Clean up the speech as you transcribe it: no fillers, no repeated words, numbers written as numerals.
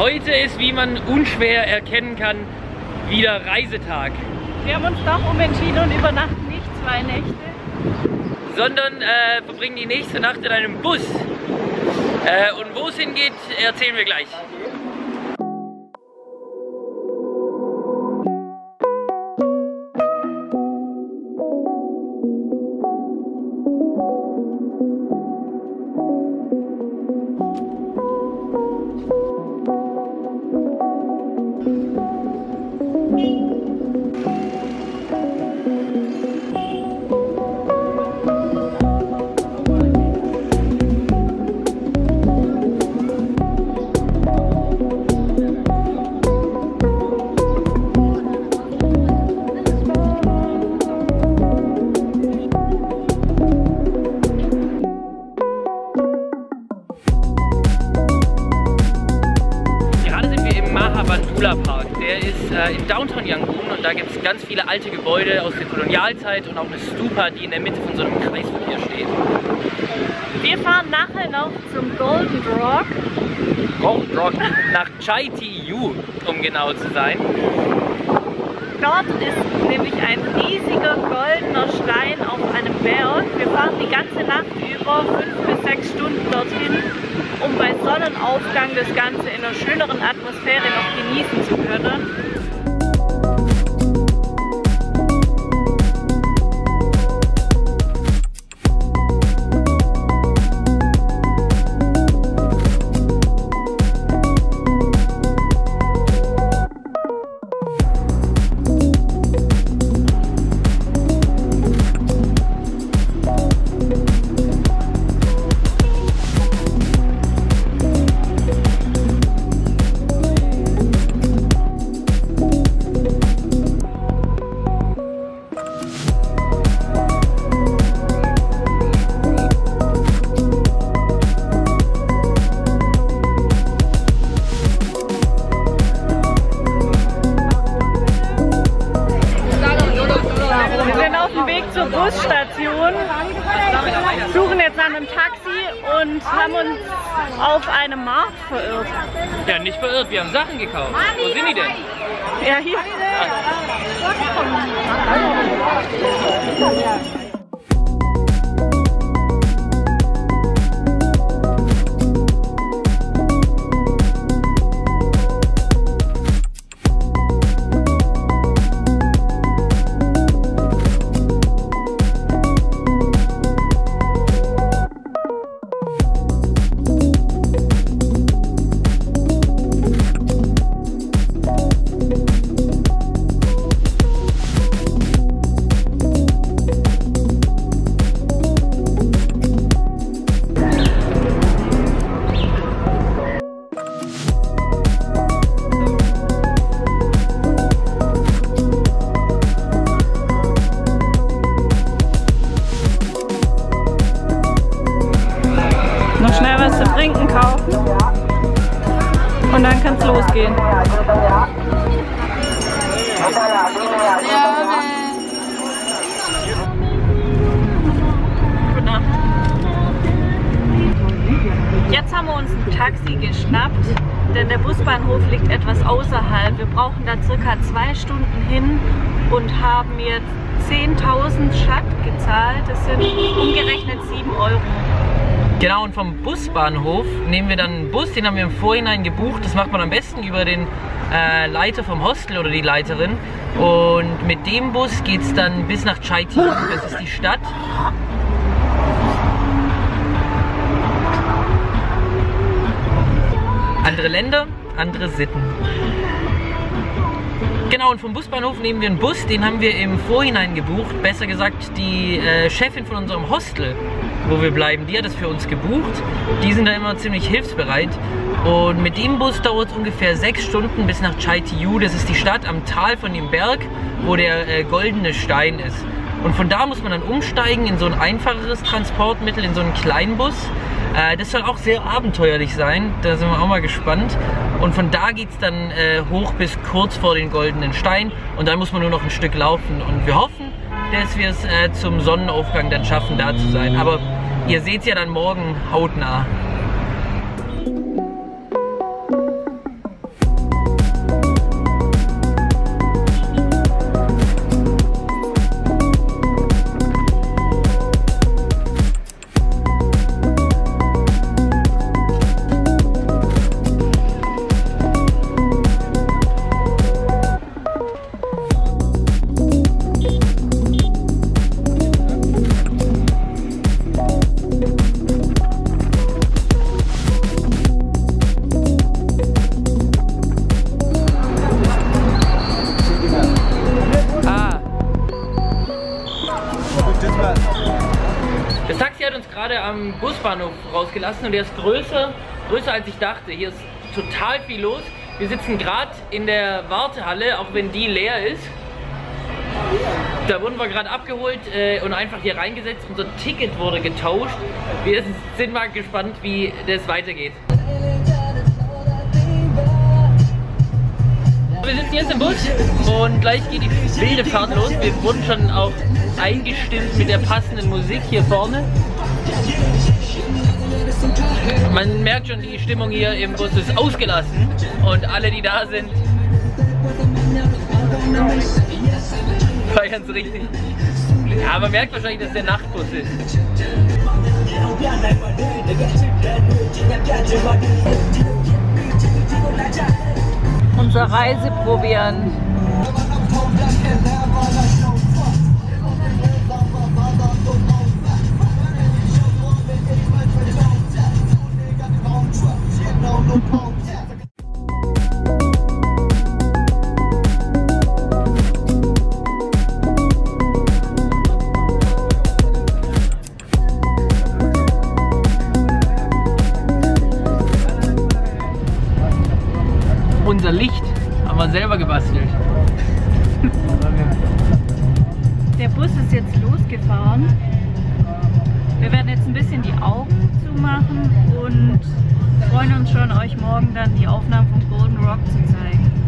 Heute ist, wie man unschwer erkennen kann, wieder Reisetag. Wir haben uns doch umentschieden und übernachten nicht 2 Nächte. Sondern verbringen die nächste Nacht in einem Bus. Und wo es hingeht, erzählen wir gleich. Im Downtown Yangon, und da gibt es ganz viele alte Gebäude aus der Kolonialzeit und auch eine Stupa, die in der Mitte von so einem Kreisverkehr steht. Wir fahren nachher noch zum Golden Rock. Golden Rock, nach Kyaiktiyo, um genau zu sein. Dort ist nämlich ein riesiger goldener Stein auf einem Berg. Wir fahren die ganze Nacht über 5 bis 6 Stunden dorthin, um bei Sonnenaufgang das Ganze in einer schöneren Atmosphäre noch genießen zu können. Busstation, suchen jetzt nach einem Taxi und haben uns auf einem Markt verirrt. Ja, nicht verirrt, wir haben Sachen gekauft. Wo sind die denn? Ja, hier. Ah. Und dann kann's losgehen. Gute Nacht. Jetzt haben wir uns ein Taxi geschnappt, denn der Busbahnhof liegt etwas außerhalb. Wir brauchen da circa 2 Stunden hin und haben jetzt 10.000 Schatt gezahlt. Das sind umgerechnet 7 €. Genau, und vom Busbahnhof nehmen wir dann einen Bus, den haben wir im Vorhinein gebucht. Das macht man am besten über den Leiter vom Hostel oder die Leiterin. Und mit dem Bus geht es dann bis nach Kyaiktiyo, das ist die Stadt. Andere Länder, andere Sitten. Genau, und vom Busbahnhof nehmen wir einen Bus, den haben wir im Vorhinein gebucht. Besser gesagt, die Chefin von unserem Hostel, wo wir bleiben, die hat das für uns gebucht. Die sind da immer ziemlich hilfsbereit. Und mit dem Bus dauert es ungefähr 6 Stunden bis nach Kyaiktiyo. Das ist die Stadt am Tal von dem Berg, wo der goldene Stein ist. Und von da muss man dann umsteigen in so ein einfacheres Transportmittel, in so einen kleinen Bus. Das soll auch sehr abenteuerlich sein, da sind wir auch mal gespannt. Und von da geht es dann hoch bis kurz vor den goldenen Stein, und dann muss man nur noch ein Stück laufen. Und wir hoffen, dass wir es zum Sonnenaufgang dann schaffen, da zu sein. Aber ihr seht es ja dann morgen hautnah. den Busbahnhof rausgelassen und der ist größer als ich dachte. Hier ist total viel los. Wir sitzen gerade in der Wartehalle, auch wenn die leer ist. Da wurden wir gerade abgeholt und einfach hier reingesetzt. Unser Ticket wurde getauscht. Wir sind mal gespannt, wie das weitergeht. Wir sitzen jetzt im Bus und gleich geht die wilde Fahrt los. Wir wurden schon auch eingestimmt mit der passenden Musik hier vorne. Man merkt schon, die Stimmung hier im Bus ist ausgelassen und alle, die da sind, feiern es richtig. Ja, man merkt wahrscheinlich, dass der Nachtbus ist. Unser Reiseproviant. Unser Licht haben wir selber gebastelt. Der Bus ist jetzt losgefahren. Wir werden jetzt ein bisschen die Augen zumachen und freuen uns schon, euch morgen dann die Aufnahmen vom Golden Rock zu zeigen.